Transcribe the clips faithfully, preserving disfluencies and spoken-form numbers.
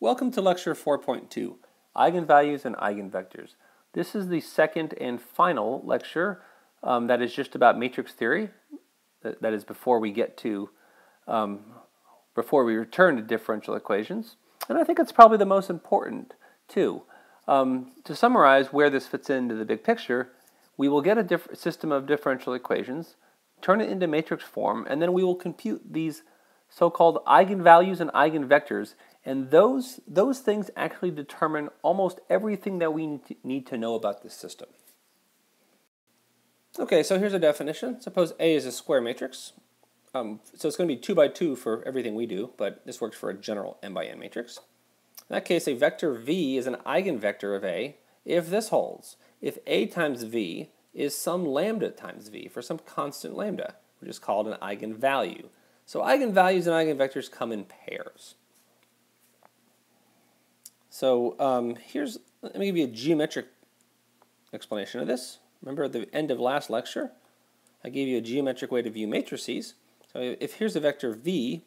Welcome to Lecture four point two, Eigenvalues and Eigenvectors. This is the second and final lecture um, that is just about matrix theory. That, that is before we get to, um, before we return to differential equations. And I think it's probably the most important, too. Um, to summarize where this fits into the big picture, we will get a diff system of differential equations, turn it into matrix form, and then we will compute these so-called eigenvalues and eigenvectors. And those, those things actually determine almost everything that we need to know about this system. Okay, so here's a definition. Suppose A is a square matrix. Um, so it's going to be two by two for everything we do, but this works for a general n by n matrix. In that case, a vector V is an eigenvector of A if this holds. If A times V is some lambda times V for some constant lambda, which is called an eigenvalue. So eigenvalues and eigenvectors come in pairs. So um, here's, let me give you a geometric explanation of this. Remember at the end of last lecture, I gave you a geometric way to view matrices. So if here's a vector V,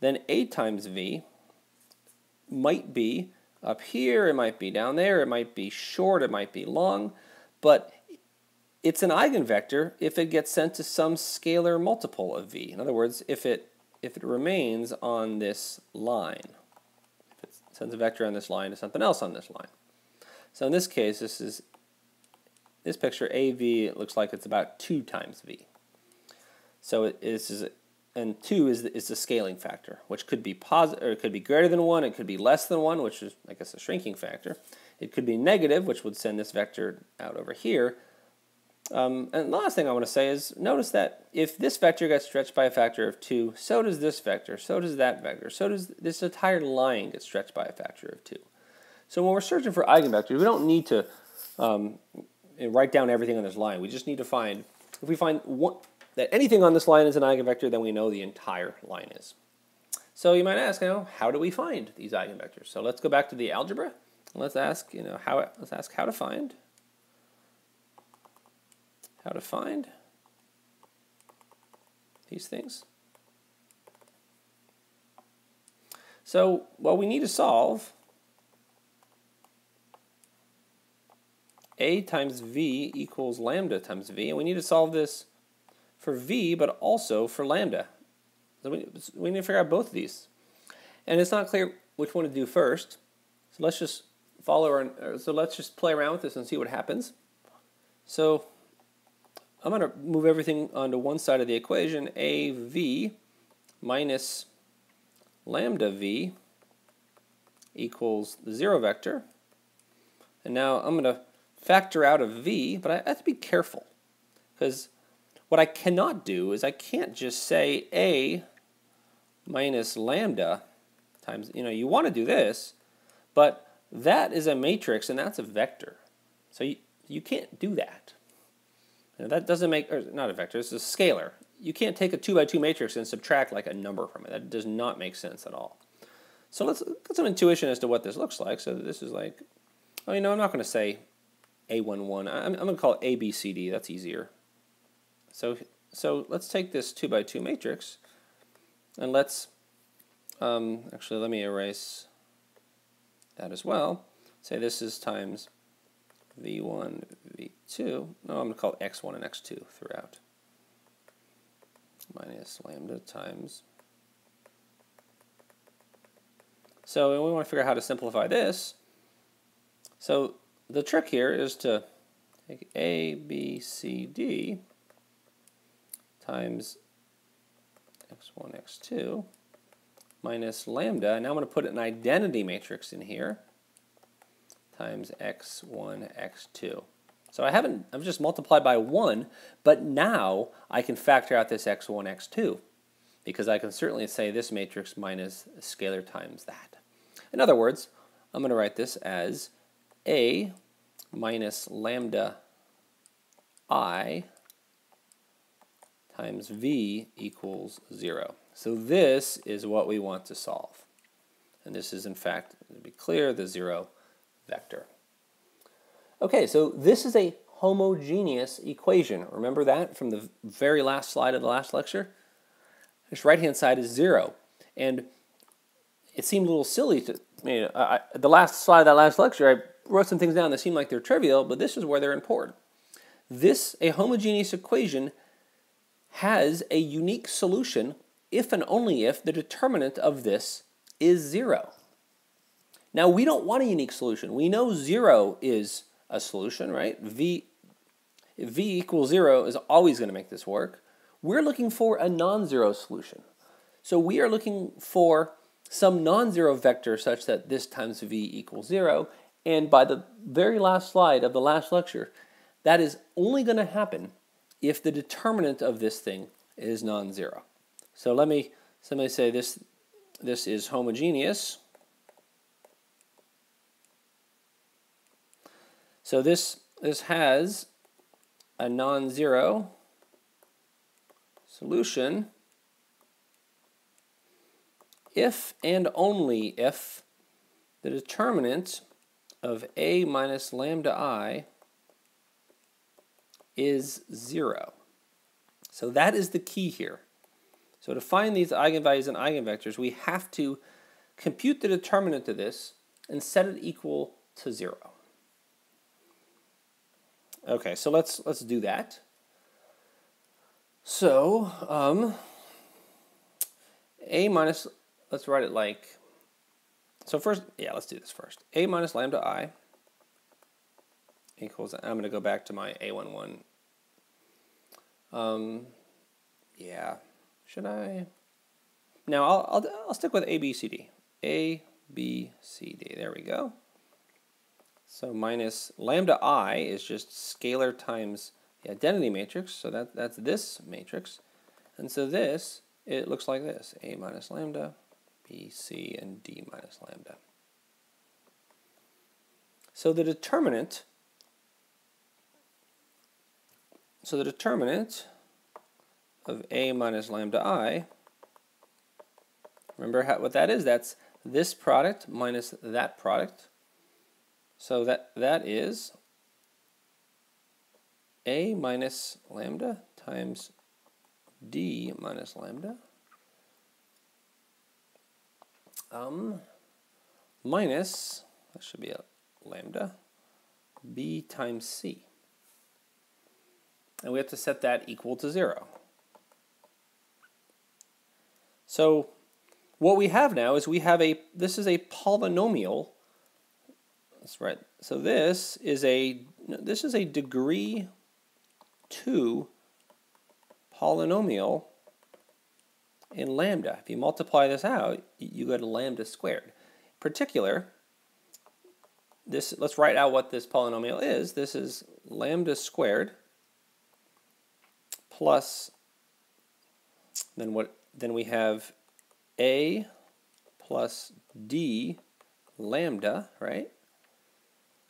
then A times V might be up here, it might be down there, it might be short, it might be long, but it's an eigenvector if it gets sent to some scalar multiple of V. In other words, if it, if it remains on this line. Sends a vector on this line to something else on this line. So in this case, this is this picture A V. It looks like it's about two times V. So it, this is, and two is the, is the scaling factor, which could be positive, or it could be greater than one. It could be less than one, which is I guess a shrinking factor. It could be negative, which would send this vector out over here. Um, and the last thing I want to say is notice that if this vector gets stretched by a factor of two, so does this vector, so does that vector, so does this entire line get stretched by a factor of two. So when we're searching for eigenvectors, we don't need to um, write down everything on this line. We just need to find, if we find one, that anything on this line is an eigenvector, then we know the entire line is. So you might ask, you know, how do we find these eigenvectors? So let's go back to the algebra. Let's ask, you know, how, let's ask how to find. How to find these things. So what we need to solve A times V equals lambda times V, and we need to solve this for V but also for lambda. So we, we need to figure out both of these. And it's not clear which one to do first. So let's just follow our, so let's just play around with this and see what happens. So I'm going to move everything onto one side of the equation. A V minus lambda V equals the zero vector. And now I'm going to factor out of V, but I have to be careful because what I cannot do is I can't just say A minus lambda times, you know, you want to do this, but that is a matrix and that's a vector. So you, you can't do that. Now that doesn't make, or not a vector, this is a scalar. You can't take a two by two matrix and subtract like a number from it. That does not make sense at all. So let's get some intuition as to what this looks like. So this is like, oh, you know, I'm not going to say A one one. I'm, I'm going to call it A B C D. That's easier. So, so let's take this two by two matrix and let's, um, actually let me erase that as well. Say this is times V one, V two, no, I'm going to call it X one and X two throughout, minus lambda times. So we want to figure out how to simplify this. So the trick here is to take A, B, C, D times X one, X two, minus lambda, and now I'm going to put an identity matrix in here, times X one, X two. So I haven't, I've just multiplied by one, but now I can factor out this X one, X two, because I can certainly say this matrix minus a scalar times that. In other words, I'm going to write this as A minus lambda I times V equals zero. So this is what we want to solve. And this is, in fact, to be clear, the zero vector. Okay, so this is a homogeneous equation. Remember that from the very last slide of the last lecture? This right-hand side is zero. And it seemed a little silly to, you know, I, the last slide of that last lecture, I wrote some things down that seemed like they're trivial, but this is where they're important. This, a homogeneous equation, has a unique solution if and only if the determinant of this is zero. Now, we don't want a unique solution. We know zero is a solution, right? V, v equals zero is always going to make this work. We're looking for a non-zero solution. So we are looking for some non-zero vector such that this times v equals zero. And by the very last slide of the last lecture, that is only going to happen if the determinant of this thing is non-zero. So let me, somebody say this, this is homogeneous. So this, this has a non-zero solution if and only if the determinant of A minus lambda I is zero. So that is the key here. So to find these eigenvalues and eigenvectors, we have to compute the determinant of this and set it equal to zero. Okay, so let's let's do that. So um, a minus, let's write it like, so first, yeah, let's do this first. A minus lambda I equals, I'm going to go back to my A one one. Um, yeah, should I? Now I'll, I'll, I'll stick with A, B, C, D. A, B, C, D, there we go. So minus lambda I is just scalar times the identity matrix, so that, that's this matrix. And so this, it looks like this, A minus lambda, B, C, and D minus lambda. So the determinant, so the determinant of A minus lambda I, remember how, what that is, that's this product minus that product. So that, that is A minus lambda times D minus lambda um, minus, that should be a lambda, B times C. And we have to set that equal to zero. So what we have now is we have a, this is a polynomial. That's right. So this is a this is a degree two polynomial in lambda. If you multiply this out, you go to lambda squared. In particular, this, let's write out what this polynomial is. This is lambda squared plus then what then we have A plus D lambda, right?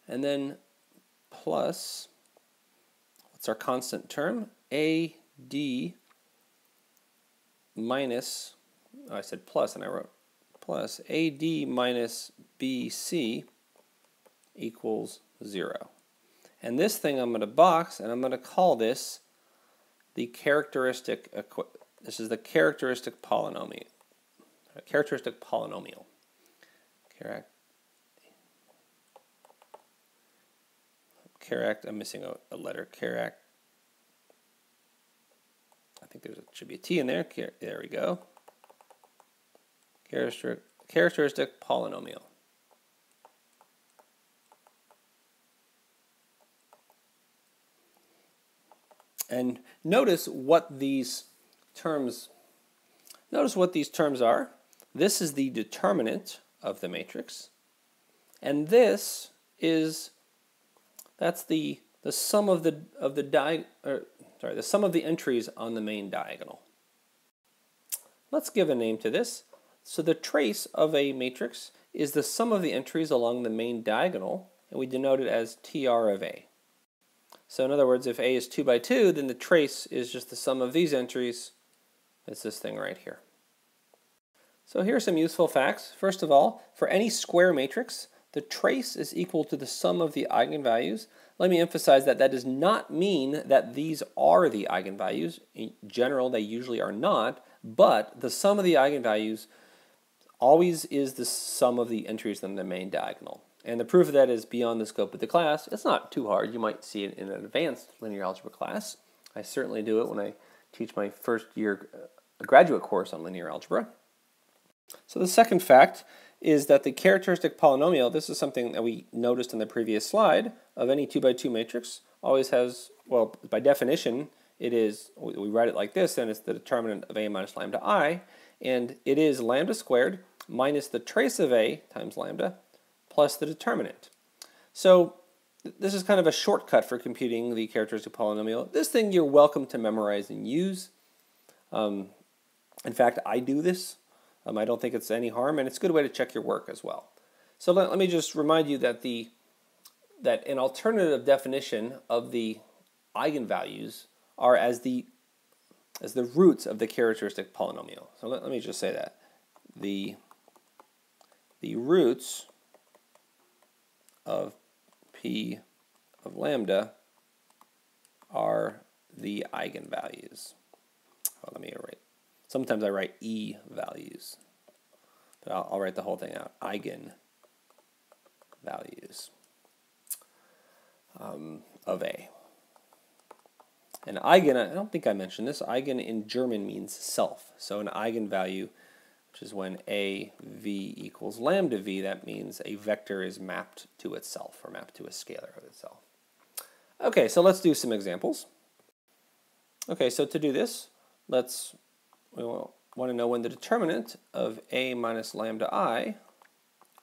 And then plus, what's our constant term? A D minus, oh, I said plus and I wrote plus, A D minus B C equals zero. And this thing I'm going to box, and I'm going to call this the characteristic, this is the characteristic polynomial. Characteristic polynomial. Characteristic. Charact, I'm missing a, a letter. Charact. I think there should be a T in there. Char, there we go. Characteristic, characteristic polynomial. And notice what these terms. Notice what these terms are. This is the determinant of the matrix, and this is. That's the the sum of the of the di or, sorry the sum of the entries on the main diagonal. Let's give a name to this. So the trace of a matrix is the sum of the entries along the main diagonal, and we denote it as T R of A. So in other words, if A is two by two, then the trace is just the sum of these entries. It's this thing right here. So here are some useful facts. First of all, for any square matrix, the trace is equal to the sum of the eigenvalues. Let me emphasize that that does not mean that these are the eigenvalues. In general, they usually are not, but the sum of the eigenvalues always is the sum of the entries in the main diagonal. And the proof of that is beyond the scope of the class. It's not too hard. You might see it in an advanced linear algebra class. I certainly do it when I teach my first year graduate course on linear algebra. So the second fact is that the characteristic polynomial, this is something that we noticed in the previous slide, of any two by two matrix always has, well, by definition, it is, we write it like this, and it's the determinant of A minus lambda I, and it is lambda squared minus the trace of A times lambda plus the determinant. So this is kind of a shortcut for computing the characteristic polynomial. This thing you're welcome to memorize and use. Um, in fact, I do this. Um, I don't think it's any harm, and it's a good way to check your work as well. So let, let me just remind you that the that an alternative definition of the eigenvalues are as the as the roots of the characteristic polynomial. So let, let me just say that the the roots of p of lambda are the eigenvalues. Oh, let me write. Sometimes I write e values, but I'll, I'll write the whole thing out. Eigenvalues um, of A. And eigen, I don't think I mentioned this, eigen in German means self. So an eigenvalue, which is when A v equals lambda v, that means a vector is mapped to itself, or mapped to a scalar of itself. Okay, so let's do some examples. Okay, so to do this, let's, we want to know when the determinant of A minus lambda I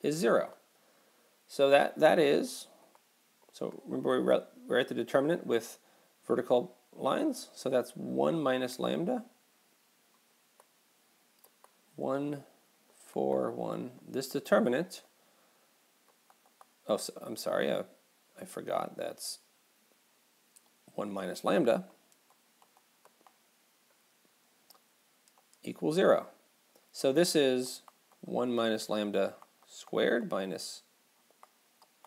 is zero. So that, that is, so remember we write the determinant with vertical lines, so that's one minus lambda, one, four, one. This determinant, oh, so, I'm sorry, I, I forgot, that's one minus lambda equals zero. So this is one minus lambda squared minus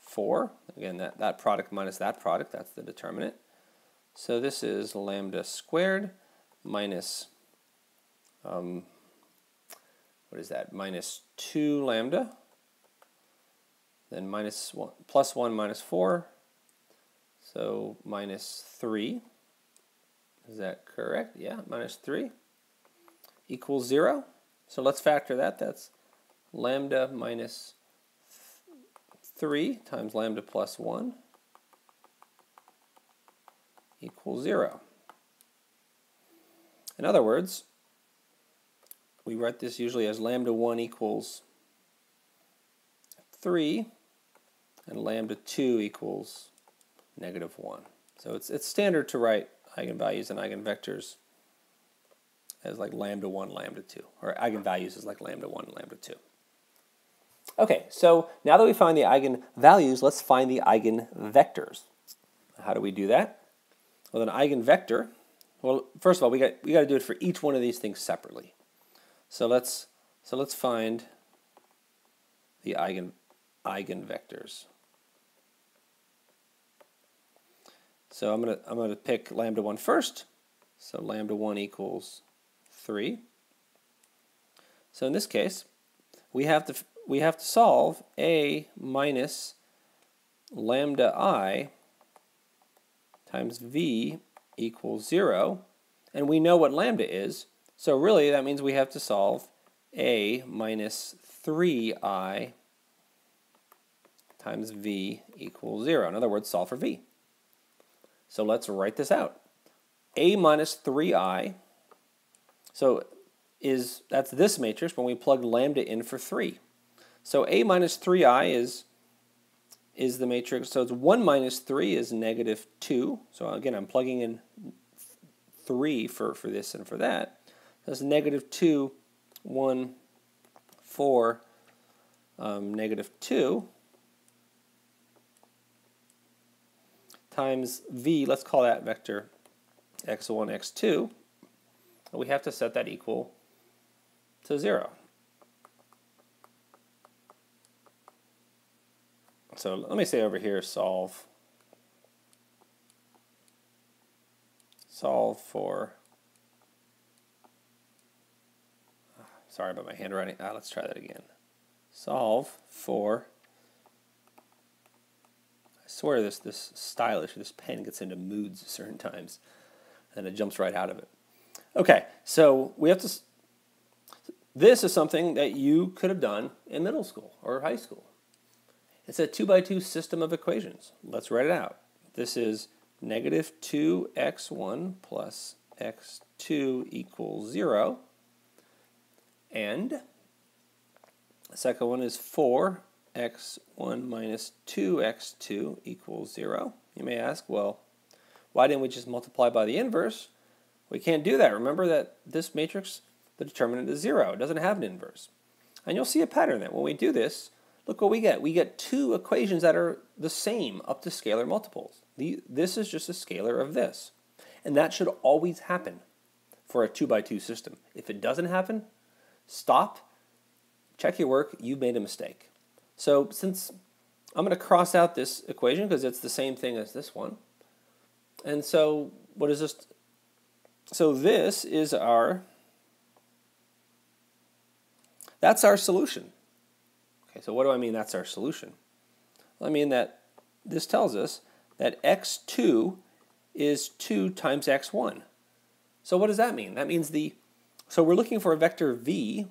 four. Again, that, that product minus that product, that's the determinant. So this is lambda squared minus, um, what is that, minus two lambda, then minus one, plus one minus four, so minus three. Is that correct? Yeah, minus three equals zero. So let's factor that. That's lambda minus three times lambda plus one equals zero. In other words, we write this usually as lambda one equals three and lambda two equals negative one. So it's, it's standard to write eigenvalues and eigenvectors as like lambda one, lambda two, or eigenvalues is like lambda one, lambda two. Okay, so now that we find the eigenvalues, let's find the eigenvectors. How do we do that? Well, an eigenvector, well, first of all, we got we got to do it for each one of these things separately. So let's so let's find the eigen eigenvectors. So I'm gonna I'm gonna pick lambda one first. So lambda one equals three. So in this case, we have to we have to solve A minus lambda I times v equals zero, and we know what lambda is, so really that means we have to solve A minus three i times v equals zero. In other words, solve for v. So let's write this out. A minus three i, so is that's this matrix when we plug lambda in for three. So A minus three i is is the matrix, so it's one minus three is negative two, so again I'm plugging in three for, for this and for that, that's negative two, one, four, um, negative two, times v, let's call that vector x one, x two, and we have to set that equal to zero. So let me say over here, solve, solve for, Sorry about my handwriting. Ah, let's try that again. Solve for, I swear this, this stylish, this pen gets into moods certain times, and it jumps right out of it. Okay, so we have to, this is something that you could have done in middle school or high school. It's a two by two system of equations. Let's write it out. This is negative two x one plus x two equals zero. And the second one is four x one minus two x two equals zero. You may ask, well, why didn't we just multiply by the inverse? We can't do that. Remember that this matrix, the determinant is zero. It doesn't have an inverse. And you'll see a pattern that when we do this, look what we get. We get two equations that are the same up to scalar multiples. The, this is just a scalar of this. And that should always happen for a two by two system. If it doesn't happen, stop, check your work, you made a mistake. So since I'm going to cross out this equation because it's the same thing as this one. And so what is this? So this is our, that's our solution. Okay, so what do I mean that's our solution? Well, I mean that this tells us that x two is two times x one. So what does that mean? That means the, so we're looking for a vector v,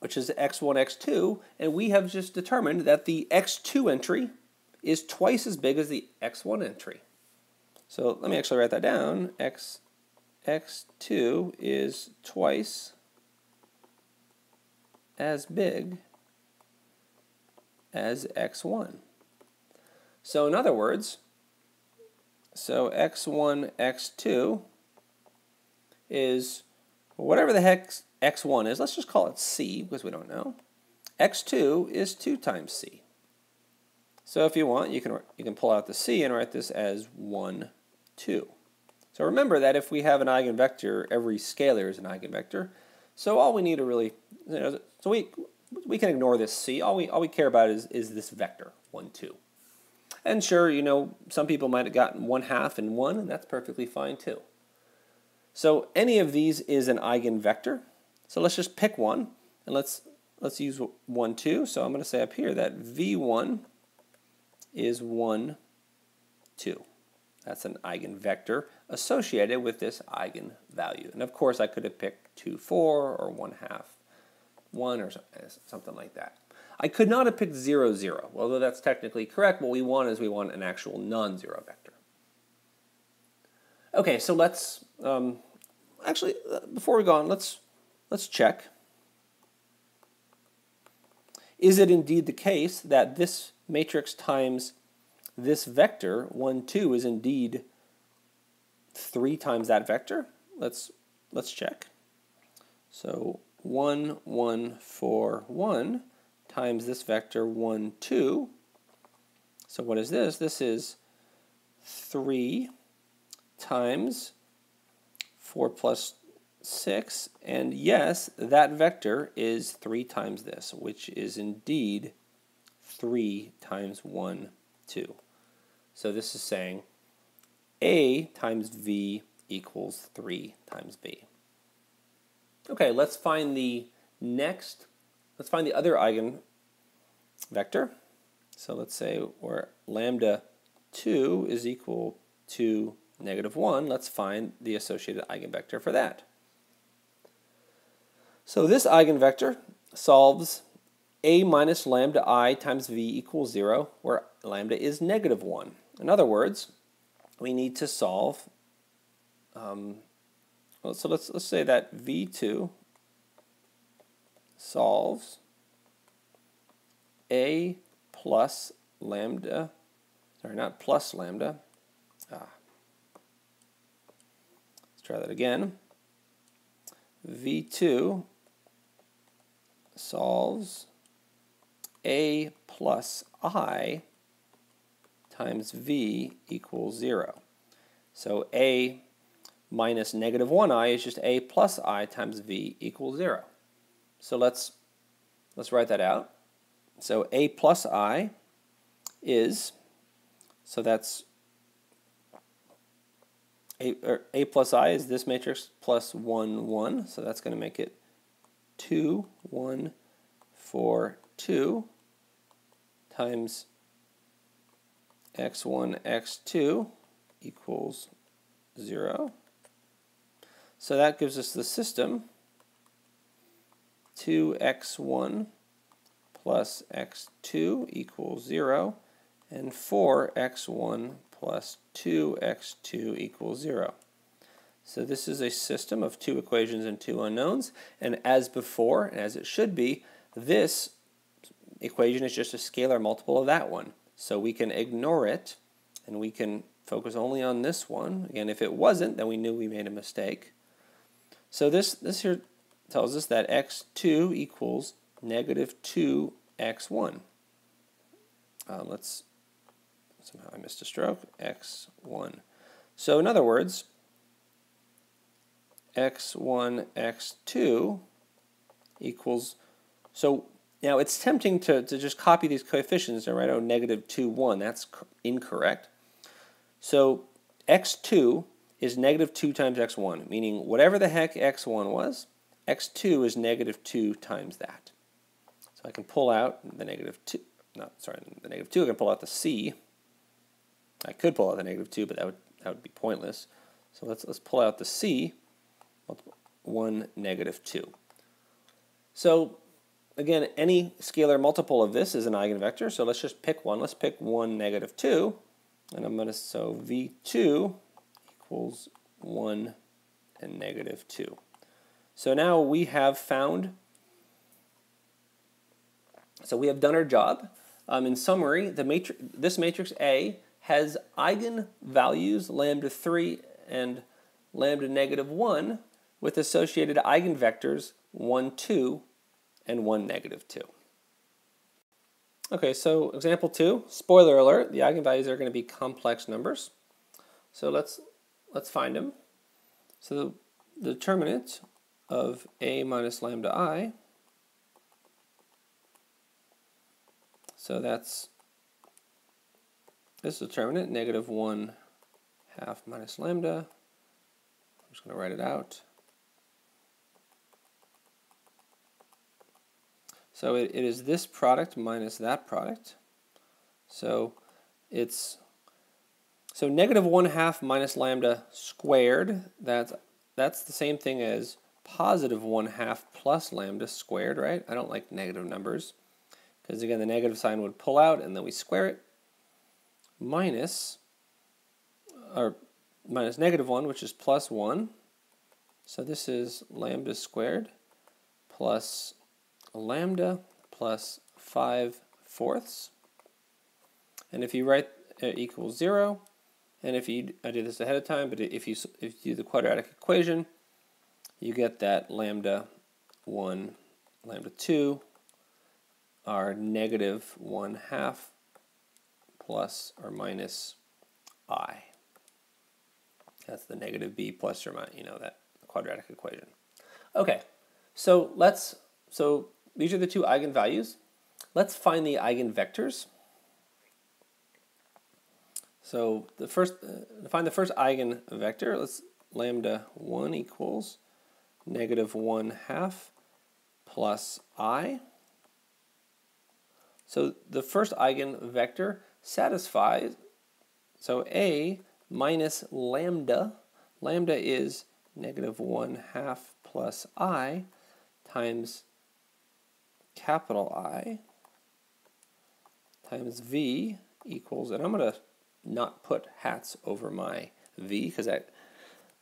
which is x one, x two, and we have just determined that the x two entry is twice as big as the x one entry. So let me actually write that down. X, x2 is twice as big as x one. So in other words, so x one, x two is whatever the heck x one is. Let's just call it C because we don't know. x two is two times C. So if you want, you can, you can pull out the C and write this as one, two. So remember that if we have an eigenvector, every scalar is an eigenvector. So all we need to really, you know, so we we can ignore this C. All we all we care about is is this vector one, two. And sure, you know, some people might have gotten one half and one, and that's perfectly fine too. So any of these is an eigenvector. So let's just pick one, and let's let's use one, two. So I'm going to say up here that v one is one, two. That's an eigenvector associated with this eigenvalue. And of course, I could have picked two, four, or one half, one, or something like that. I could not have picked zero, zero. Although that's technically correct, what we want is we want an actual non-zero vector. Okay, so let's, um, actually, before we go on, let's, let's check. Is it indeed the case that this matrix times this vector, one, two, is indeed three times that vector? Let's, let's check. So one, one, four, one times this vector, one, two. So what is this? This is three times four plus six. And yes, that vector is three times this, which is indeed three times one, two. So this is saying A times V equals three times B. Okay, let's find the next, let's find the other eigenvector. So let's say where lambda two is equal to negative one, let's find the associated eigenvector for that. So this eigenvector solves A minus lambda I times V equals zero, where lambda is negative one. In other words, we need to solve, um, well, so let's, let's say that V two solves A plus lambda, sorry, not plus lambda, ah. Let's try that again. V two solves A plus I times V equals zero. So A minus negative one i is just A plus I times V equals zero. So let's, let's write that out. So A plus I is, so that's A, or A plus I is this matrix plus one, one, so that's going to make it two, one, four, two times x one, x two equals zero. So that gives us the system two x one plus x two equals zero, and four x one plus two x two equals zero. So this is a system of two equations and two unknowns, and as before, and as it should be, this equation is just a scalar multiple of that one. So we can ignore it, and we can focus only on this one. Again, if it wasn't, then we knew we made a mistake. So this, this here tells us that x two equals negative two x one. Um, let's, somehow I missed a stroke, x one. So in other words, x one, x two equals, so now it's tempting to, to just copy these coefficients and write out negative two, one. That's incorrect. So x two is negative two times x one, meaning whatever the heck x one was, x two is negative two times that. So I can pull out the negative two, not sorry, the negative two, I can pull out the c. I could pull out the negative two, but that would, that would be pointless. So let's, let's pull out the c, one, negative two. So again, any scalar multiple of this is an eigenvector, so let's just pick one. Let's pick one, negative two, and I'm going to, so v two equals one and negative two. So now we have found, so we have done our job. Um, in summary, the matrix, this matrix A has eigenvalues lambda three and lambda negative one with associated eigenvectors one, two, and one, negative two. Okay, so example two, spoiler alert, the eigenvalues are going to be complex numbers. So let's, let's find them. So the determinant of A minus lambda I, so that's this determinant, negative one half minus lambda. I'm just going to write it out. So it, it is this product minus that product. So it's, so negative one half minus lambda squared, that's, that's the same thing as positive one half plus lambda squared, right? I don't like negative numbers, because again the negative sign would pull out and then we square it, minus, or minus negative one, which is plus one. So this is lambda squared plus lambda plus five fourths. And if you write uh, equals zero, and if you, I did this ahead of time, but if you, if you do the quadratic equation, you get that lambda one, lambda two are negative one half plus or minus I. That's the negative b plus or minus, you know, that quadratic equation. Okay, so let's, so these are the two eigenvalues. Let's find the eigenvectors. So the first, uh, to find the first eigenvector, let's lambda one equals negative one half plus I. So the first eigenvector satisfies, so A minus lambda, lambda is negative one half plus I times capital I times V equals, and I'm going to not put hats over my V because that,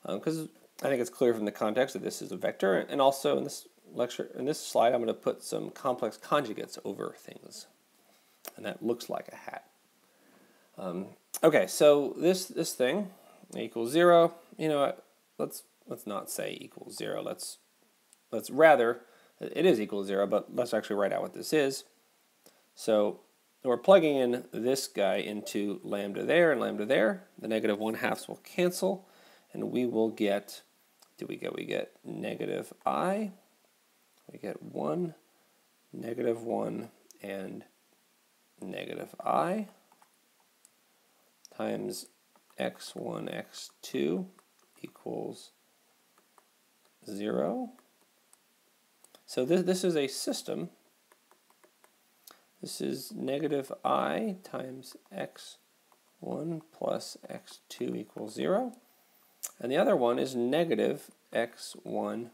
um, because I think it's clear from the context that this is a vector, and also in this lecture, in this slide, I'm going to put some complex conjugates over things, and that looks like a hat. Um, okay, so this this thing equals zero. You know, let's let's not say equals zero. Let's let's rather it is equal to zero, but let's actually write out what this is. So we're plugging in this guy into lambda there and lambda there. The negative one halves will cancel, and we will get. Do we get? We get negative I. We get one, negative one, and negative I times x one, x two equals zero. So this, this is a system. This is negative I times x one plus x two equals zero. And the other one is negative x one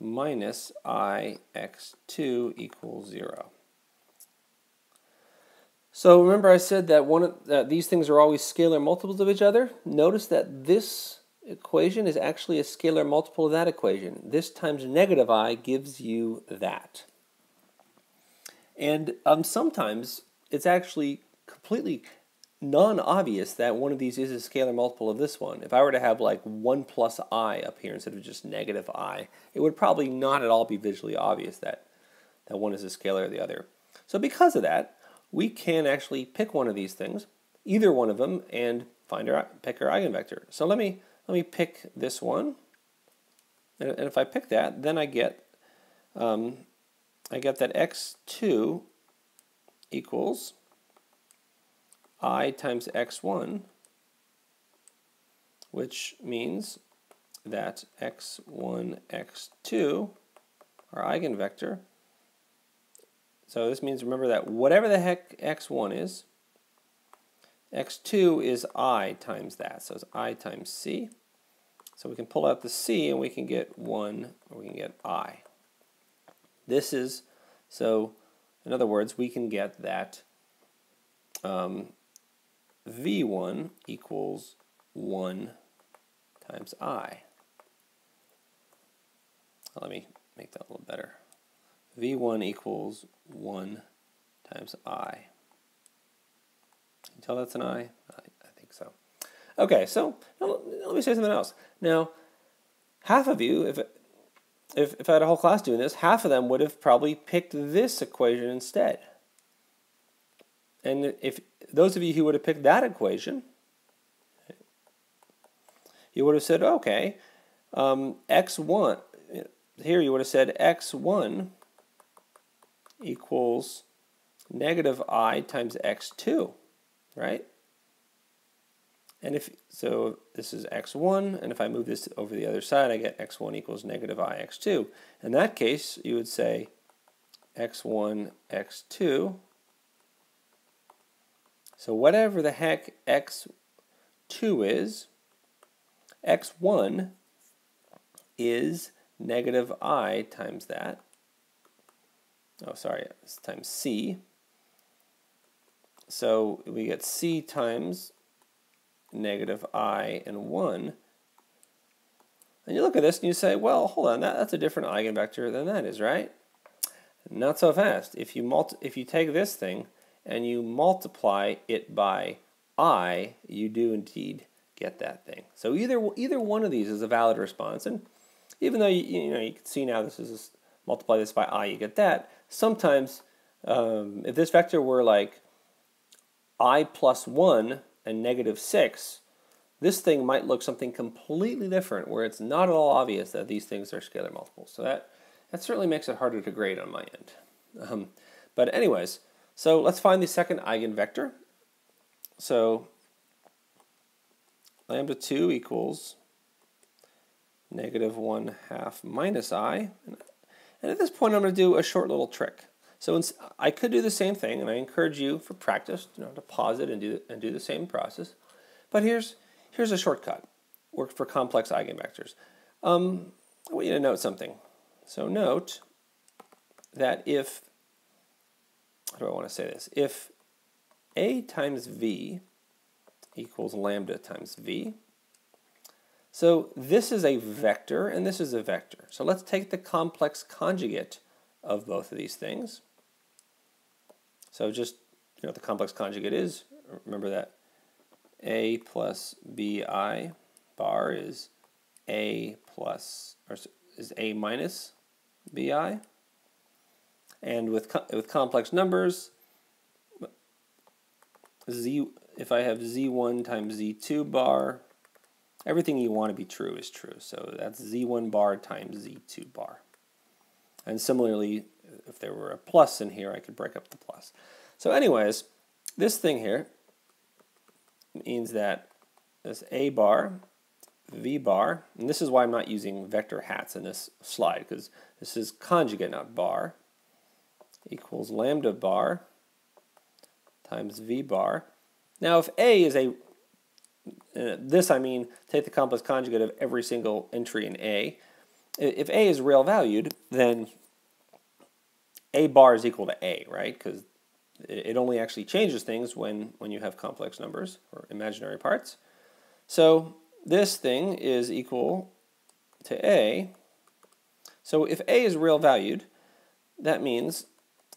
minus I x two equals zero. So remember I said that one of, uh, these things are always scalar multiples of each other. Notice that this equation is actually a scalar multiple of that equation. This times negative I gives you that. And um, sometimes it's actually completely non-obvious that one of these is a scalar multiple of this one. If I were to have like one plus I up here instead of just negative I, it would probably not at all be visually obvious that, that one is a scalar of the other. So because of that, we can actually pick one of these things, either one of them, and find our, pick our eigenvector. So let me, let me pick this one, and, and if I pick that, then I get, um, I get that x two equals I times x one, which means that x one, x two, our eigenvector. So this means, remember that whatever the heck x one is, x two is I times that. So it's I times c. So we can pull out the c and we can get one, or we can get I. This is, so in other words, we can get that um, v one equals one times I. Let me make that a little better. v one equals one times I. Can you tell that's an I? I, I think so. Okay, so now, let me say something else. Now, half of you, if, if, if I had a whole class doing this, half of them would have probably picked this equation instead. And if those of you who would have picked that equation, you would have said, okay, um, x one, here you would have said x one equals negative I times x two, right? And if, so this is x one, and if I move this over the other side, I get x one equals negative I x two. In that case, you would say x one, x two. So whatever the heck x two is, x one is negative I times that. Oh, sorry, it's times c. So we get c times negative I and one. And you look at this and you say, well, hold on, that, that's a different eigenvector than that is, right? Not so fast. If you, multi if you take this thing and you multiply it by I, you do indeed get that thing. So either, either one of these is a valid response. And even though, you, you know, you can see now this is a, multiply this by I, you get that. Sometimes, um, if this vector were like I plus one and negative six, this thing might look something completely different, where it's not at all obvious that these things are scalar multiples. So that, that certainly makes it harder to grade on my end. Um, but anyways, so let's find the second eigenvector. So lambda two equals negative one half minus I. And at this point, I'm going to do a short little trick. So I could do the same thing, and I encourage you for practice, you know, to pause it and do and do the same process. But here's here's a shortcut. Work for complex eigenvectors. Um, I want you to note something. So note that if, how do I want to say this? If a times v equals lambda times v. So this is a vector, and this is a vector. So let's take the complex conjugate of both of these things. So just, you know, the complex conjugate is, remember that a plus bi bar is a plus, or is a minus bi. And with, co with complex numbers, z, if I have z one times z two bar, everything you want to be true is true. So that's z one bar times z two bar. And similarly, if there were a plus in here, I could break up the plus. So anyways, this thing here means that this a bar v bar, and this is why I'm not using vector hats in this slide, because this is conjugate, not bar, equals lambda bar times v bar. Now if A is a, uh, this I mean, take the complex conjugate of every single entry in A. If A is real valued, then A bar is equal to A, right? Because it only actually changes things when, when you have complex numbers or imaginary parts. So this thing is equal to A. So if A is real valued, that means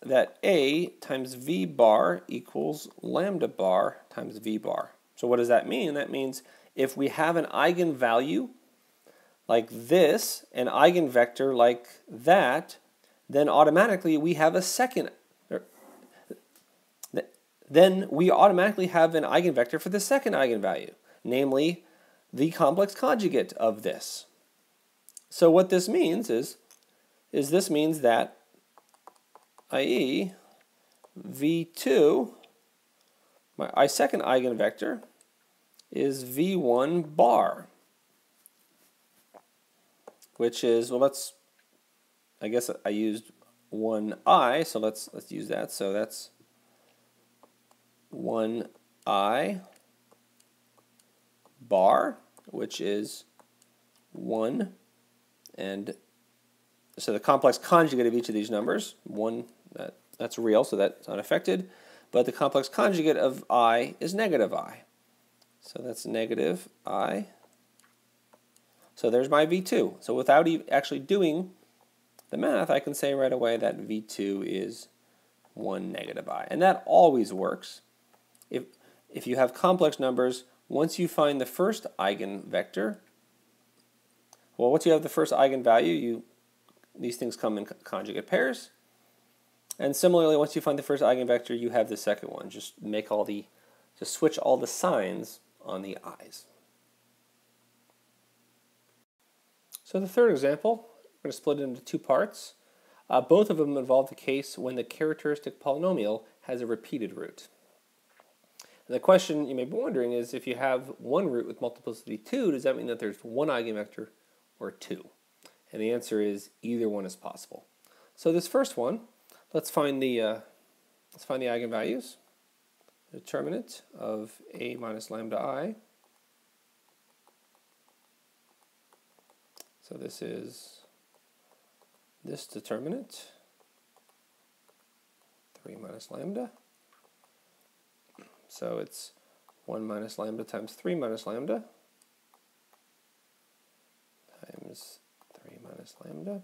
that A times V bar equals lambda bar times V bar. So what does that mean? That means if we have an eigenvalue like this, an eigenvector like that, then automatically we have a second, or, th then we automatically have an eigenvector for the second eigenvalue, namely the complex conjugate of this. So what this means is, is this means that, that is, V two, my, my second eigenvector, is V one bar, which is, well, let's, I guess I used one i, so let's let's use that. So that's one i bar, which is one, and so the complex conjugate of each of these numbers, one, that, that's real, so that's unaffected, but the complex conjugate of I is negative I. So that's negative I. So there's my V two. So without e- actually doing the math, I can say right away that V two is one negative I. And that always works. If, if you have complex numbers, once you find the first eigenvector, well, once you have the first eigenvalue, you these things come in conjugate pairs. And similarly, once you find the first eigenvector, you have the second one. Just make all the, just switch all the signs on the i's. So the third example, we're going to split it into two parts. Uh, both of them involve the case when the characteristic polynomial has a repeated root. And the question you may be wondering is, if you have one root with multiplicity two, does that mean that there's one eigenvector or two? And the answer is either one is possible. So this first one, let's find the uh, let's find the eigenvalues. Determinant of A minus lambda I. So this is this determinant, three minus lambda. So it's one minus lambda times three minus lambda times minus lambda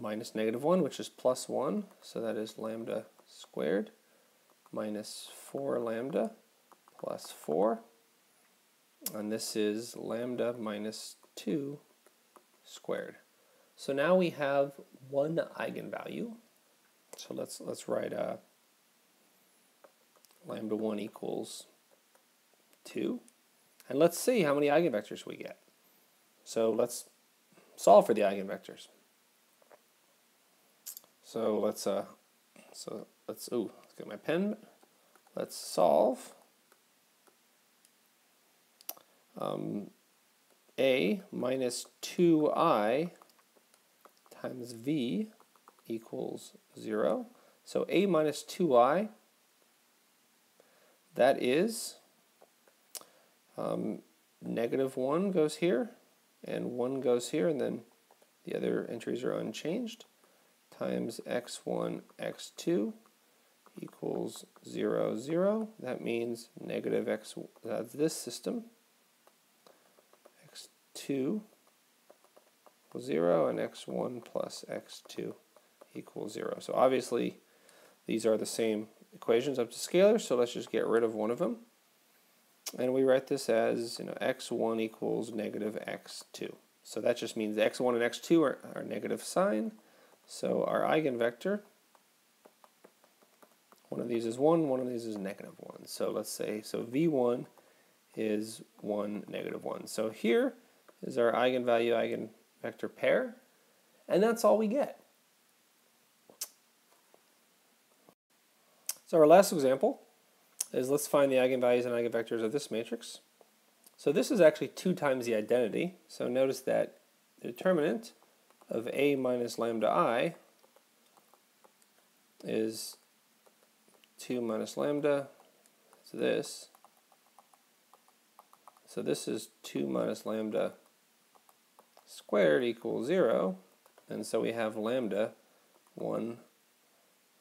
minus negative one, which is plus one, so that is lambda squared minus four lambda plus four, and this is lambda minus two squared. So now we have one eigenvalue. So let's let's write uh, lambda one equals two, and let's see how many eigenvectors we get. So let's solve for the eigenvectors. So let's uh, so let's ooh, let's get my pen. Let's solve um, A minus two I times V equals zero. So A minus two I. That is um, negative one goes here, and one goes here, and then the other entries are unchanged, times x one, x two equals zero, zero. That means negative x, that's this system, x two equals zero, and x one plus x two equals zero. So obviously these are the same equations up to scalar, so let's just get rid of one of them. And we write this as, you know, x one equals negative x two. So that just means x one and x two are, are negative sign. So our eigenvector, one of these is one, one of these is negative one. So let's say, so v one is one, negative one. So here is our eigenvalue, eigenvector pair, and that's all we get. So our last example is, let's find the eigenvalues and eigenvectors of this matrix. So this is actually two times the identity. So notice that the determinant of A minus lambda I is two minus lambda, so this. So this is two minus lambda squared equals zero. And so we have lambda one,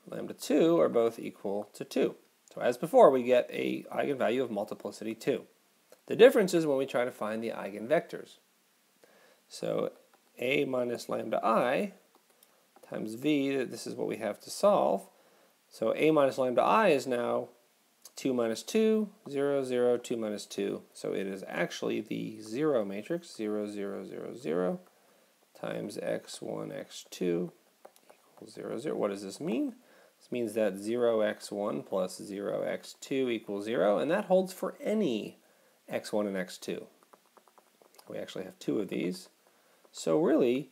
lambda two are both equal to two. So as before, we get a eigenvalue of multiplicity two. The difference is when we try to find the eigenvectors. So A minus lambda I times V, this is what we have to solve. So A minus lambda I is now two minus two, zero, zero, two minus two. So it is actually the zero matrix, zero, zero, zero, zero, times x one, x two equals zero, zero. What does this mean? This means that zero x one plus zero x two equals zero, and that holds for any x one and x two. We actually have two of these. So really,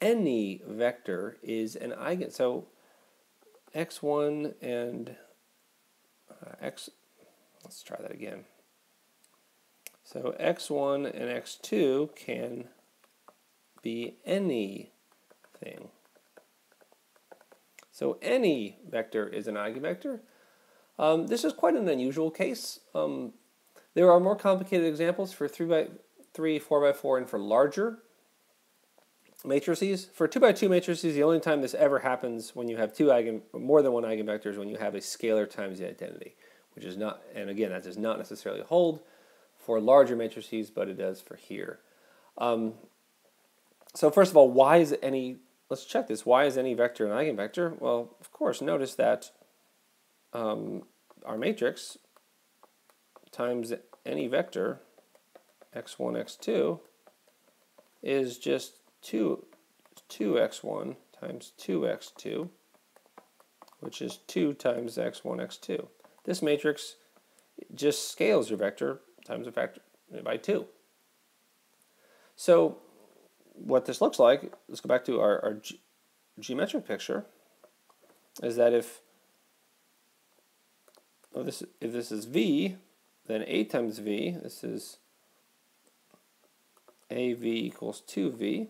any vector is an eigen. So x one and uh, x, let's try that again. So x one and x two can be anything. So any vector is an eigenvector. Um, this is quite an unusual case. Um, there are more complicated examples for three by three, four by four, and for larger matrices. For two by two matrices, the only time this ever happens when you have two eigen, more than one eigenvector is when you have a scalar times the identity, which is not, and again, that does not necessarily hold for larger matrices, but it does for here. Um, so first of all, why is any, let's check this, why is any vector an eigenvector? Well, of course, notice that um, our matrix times any vector, x one, x two, is just two, two x one times two x two, which is two times x one, x two. This matrix just scales your vector times a factor by two. So what this looks like, let's go back to our, our ge geometric picture, is that if, well, this, if this is V, then A times V, this is A V equals two V.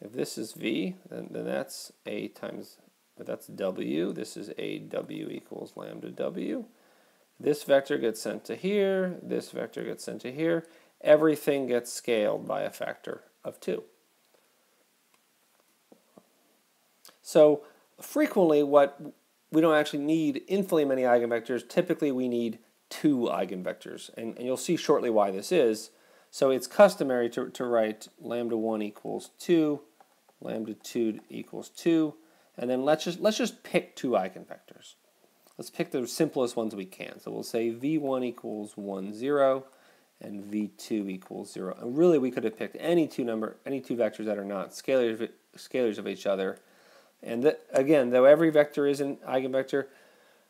If this is V, then, then that's A times, but that's W. This is A W equals lambda W. This vector gets sent to here. This vector gets sent to here. Everything gets scaled by a factor of two. So frequently, what we don't actually need infinitely many eigenvectors. Typically, we need two eigenvectors. And, and you'll see shortly why this is. So it's customary to, to write lambda one equals two, lambda two equals two, and then let's just, let's just pick two eigenvectors. Let's pick the simplest ones we can. So we'll say v one equals one, zero, and v two equals zero. And really we could have picked any two number, any two vectors that are not scalars, scalars of each other. And that, again, though every vector is an eigenvector,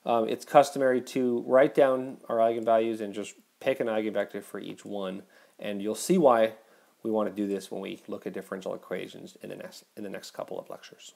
um, it's customary to write down our eigenvalues and just pick an eigenvector for each one. And you'll see why we want to do this when we look at differential equations in the next, in the next couple of lectures.